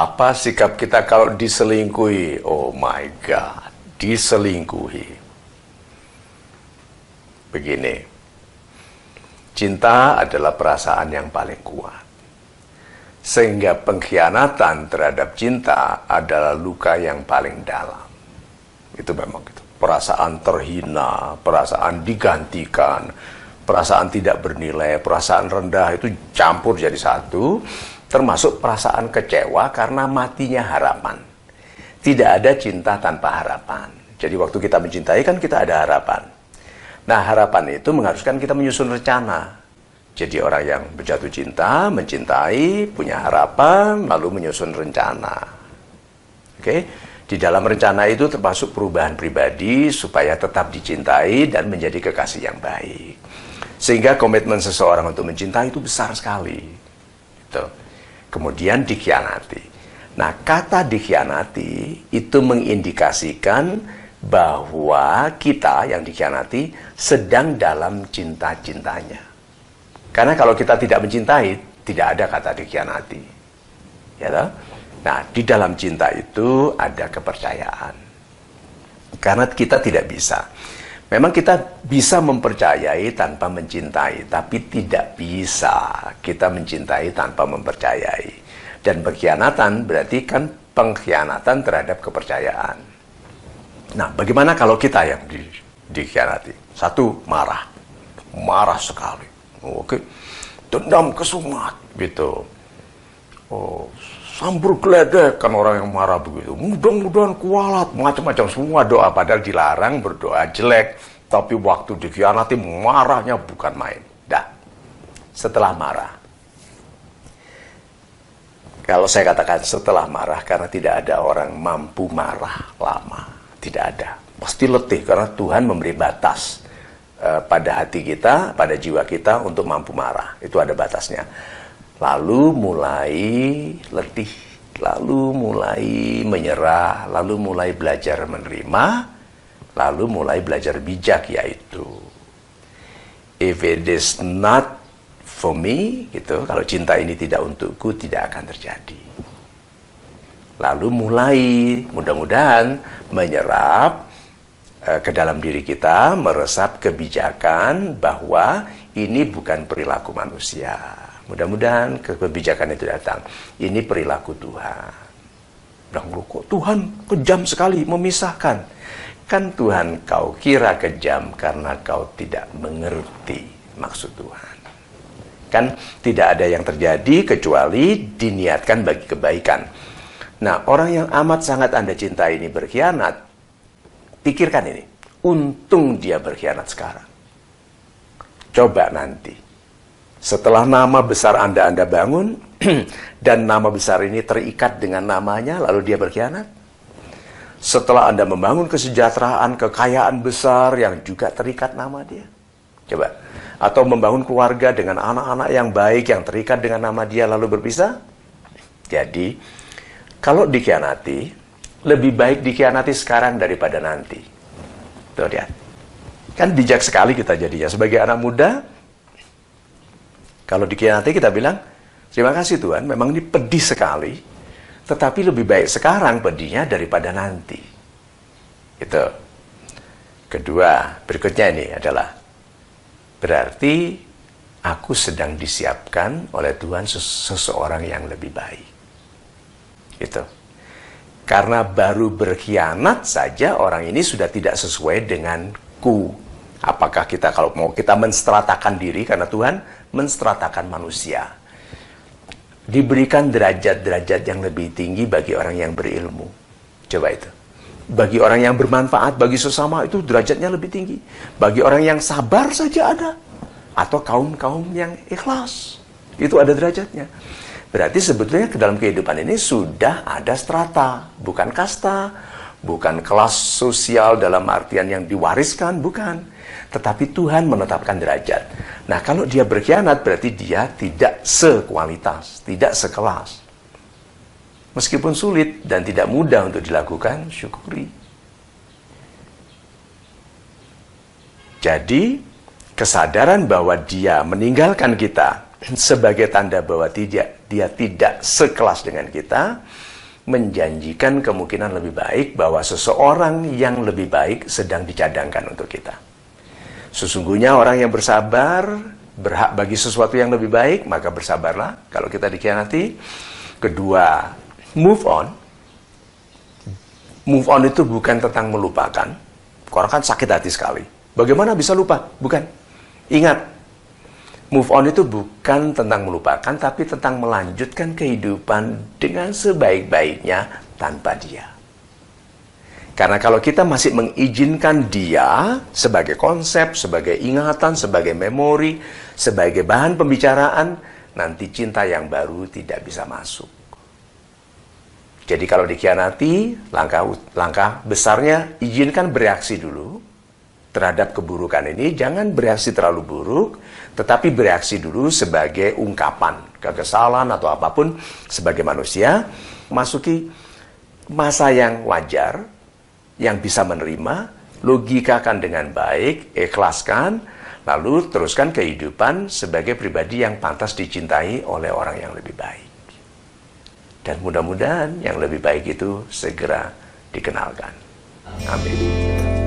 Apa sikap kita kalau diselingkuhi? Oh my God, diselingkuhi. Begini, cinta adalah perasaan yang paling kuat. Sehingga pengkhianatan terhadap cinta adalah luka yang paling dalam. Itu memang gitu. Perasaan terhina, perasaan digantikan, perasaan tidak bernilai, perasaan rendah itu campur jadi satu. Termasuk perasaan kecewa karena matinya harapan. Tidak ada cinta tanpa harapan. Jadi waktu kita mencintai kan kita ada harapan. Nah, harapan itu mengharuskan kita menyusun rencana. Jadi orang yang berjatuh cinta, mencintai, punya harapan, lalu menyusun rencana. Oke? Di dalam rencana itu termasuk perubahan pribadi supaya tetap dicintai dan menjadi kekasih yang baik. Sehingga komitmen seseorang untuk mencintai itu besar sekali. Gitu. Kemudian dikhianati. Nah, kata dikhianati itu mengindikasikan bahwa kita yang dikhianati sedang dalam cinta-cintanya. Karena kalau kita tidak mencintai, tidak ada kata dikhianati. Ya toh? Nah, di dalam cinta itu ada kepercayaan. Karena kita tidak bisa. Memang kita bisa mempercayai tanpa mencintai, tapi tidak bisa kita mencintai tanpa mempercayai. Dan pengkhianatan berarti kan pengkhianatan terhadap kepercayaan. Nah, bagaimana kalau kita yang dikhianati? Satu, marah. Marah sekali. Oke. Dendam kesumat, gitu. Oh, sambur geledek, kan orang yang marah begitu. Mudah-mudahan kualat, macam-macam semua doa. Padahal dilarang berdoa jelek. Tapi waktu dikhianati marahnya bukan main. Dah. Setelah marah. Kalau saya katakan setelah marah, karena tidak ada orang mampu marah lama. Tidak ada. Pasti letih, karena Tuhan memberi batas pada hati kita, pada jiwa kita untuk mampu marah. Itu ada batasnya. Lalu mulai letih, lalu mulai menyerah, lalu mulai belajar menerima, lalu mulai belajar bijak, yaitu if it is not for me, gitu, kalau cinta ini tidak untukku, tidak akan terjadi. Lalu mulai, mudah-mudahan menyerap ke dalam diri kita, meresap kebijakan bahwa ini bukan perilaku manusia. Mudah-mudahan kebijakan itu datang. Ini perilaku Tuhan. Bilang, kok Tuhan kejam sekali memisahkan. Kan Tuhan kau kira kejam karena kau tidak mengerti maksud Tuhan. Kan tidak ada yang terjadi kecuali diniatkan bagi kebaikan. Nah, orang yang amat sangat Anda cintai ini berkhianat. Pikirkan ini. Untung dia berkhianat sekarang. Coba nanti. Setelah nama besar Anda bangun, dan nama besar ini terikat dengan namanya, lalu dia berkhianat. Setelah Anda membangun kesejahteraan, kekayaan besar yang juga terikat nama dia. Coba. Atau membangun keluarga dengan anak-anak yang baik, yang terikat dengan nama dia, lalu berpisah. Jadi, kalau dikhianati, lebih baik dikhianati sekarang daripada nanti. Tuh, lihat. Kan bijak sekali kita jadinya. Sebagai anak muda, kalau dikhianati kita bilang, terima kasih Tuhan, memang ini pedih sekali, tetapi lebih baik sekarang pedihnya daripada nanti. Itu. Kedua, berikutnya ini adalah, berarti aku sedang disiapkan oleh Tuhan seseorang yang lebih baik. Itu. Karena baru berkhianat saja orang ini sudah tidak sesuai dengan ku. Apakah kita kalau mau kita menstratakan diri, karena Tuhan menstratakan manusia. Diberikan derajat-derajat yang lebih tinggi bagi orang yang berilmu. Coba itu. Bagi orang yang bermanfaat, bagi sesama itu derajatnya lebih tinggi. Bagi orang yang sabar saja ada. Atau kaum-kaum yang ikhlas. Itu ada derajatnya. Berarti sebetulnya ke dalam kehidupan ini sudah ada strata, bukan kasta. Bukan kelas sosial dalam artian yang diwariskan, bukan. Tetapi Tuhan menetapkan derajat. Nah, kalau dia berkhianat berarti dia tidak sekualitas, tidak sekelas. Meskipun sulit dan tidak mudah untuk dilakukan, syukuri. Jadi, kesadaran bahwa dia meninggalkan kita sebagai tanda bahwa dia tidak sekelas dengan kita, menjanjikan kemungkinan lebih baik bahwa seseorang yang lebih baik sedang dicadangkan untuk kita. Sesungguhnya orang yang bersabar berhak bagi sesuatu yang lebih baik, maka bersabarlah kalau kita dikhianati. Kedua, move on. Move on itu bukan tentang melupakan. Orang kan sakit hati sekali. Bagaimana bisa lupa? Bukan. Ingat, move on itu bukan tentang melupakan, tapi tentang melanjutkan kehidupan dengan sebaik-baiknya tanpa dia. Karena kalau kita masih mengizinkan dia sebagai konsep, sebagai ingatan, sebagai memori, sebagai bahan pembicaraan, nanti cinta yang baru tidak bisa masuk. Jadi kalau dikhianati, langkah besarnya izinkan bereaksi dulu terhadap keburukan ini. Jangan bereaksi terlalu buruk, tetapi bereaksi dulu sebagai ungkapan kekesalan atau apapun sebagai manusia. Masuki masa yang wajar, yang bisa menerima, logikakan dengan baik, ikhlaskan, lalu teruskan kehidupan sebagai pribadi yang pantas dicintai oleh orang yang lebih baik. Dan mudah-mudahan yang lebih baik itu segera dikenalkan. Amin.